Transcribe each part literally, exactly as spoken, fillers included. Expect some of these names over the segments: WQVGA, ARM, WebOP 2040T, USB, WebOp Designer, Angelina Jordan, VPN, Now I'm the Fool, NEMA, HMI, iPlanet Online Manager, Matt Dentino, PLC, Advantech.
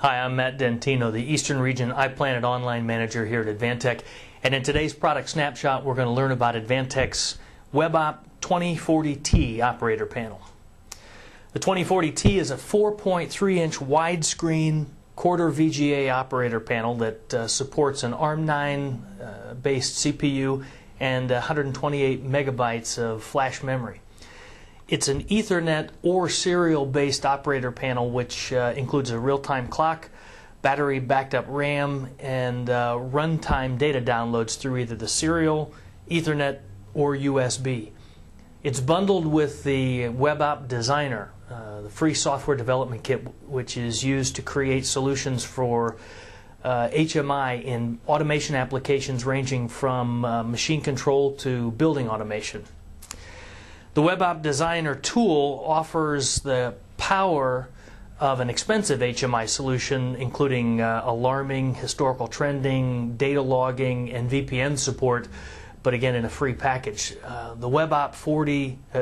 Hi, I'm Matt Dentino, the Eastern Region iPlanet Online Manager here at Advantech, and in today's product snapshot we're going to learn about Advantech's WebOp twenty forty T operator panel. The twenty forty T is a four point three inch widescreen quarter V G A operator panel that uh, supports an A R M nine uh, based C P U and one hundred twenty-eight megabytes of flash memory. It's an Ethernet or serial-based operator panel, which uh, includes a real-time clock, battery-backed-up RAM, and uh, runtime data downloads through either the serial, Ethernet, or U S B. It's bundled with the WebOp Designer, uh, the free software development kit, which is used to create solutions for uh, H M I in automation applications ranging from uh, machine control to building automation. The WebOp Designer tool offers the power of an expensive H M I solution, including uh, alarming, historical trending, data logging, and V P N support, but again in a free package. Uh, the WebOp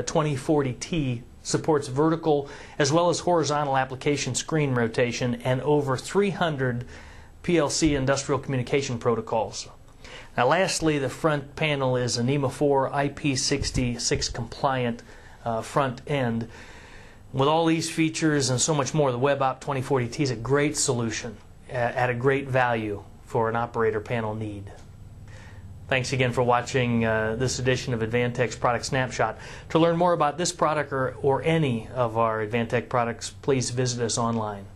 twenty forty T supports vertical as well as horizontal application screen rotation and over three hundred P L C industrial communication protocols. Now lastly, the front panel is a NEMA four I P sixty-six compliant uh, front end. With all these features and so much more, the WebOp twenty forty T is a great solution at a great value for an operator panel need. Thanks again for watching uh, this edition of Advantech's Product Snapshot. To learn more about this product or, or any of our Advantech products, please visit us online.